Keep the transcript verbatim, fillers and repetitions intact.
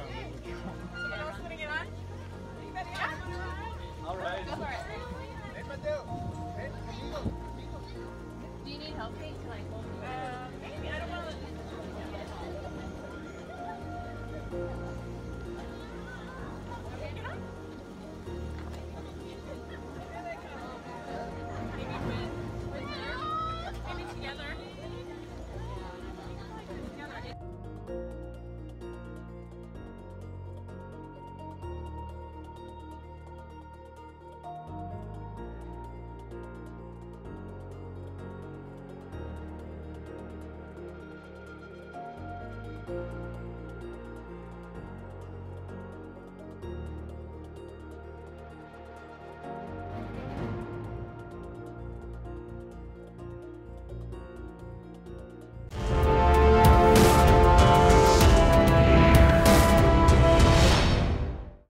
Someone else gonna get on? Anybody on? Yeah. All right. Go for it. Do you need help? Like, uh, maybe. I don't want to. Thank you.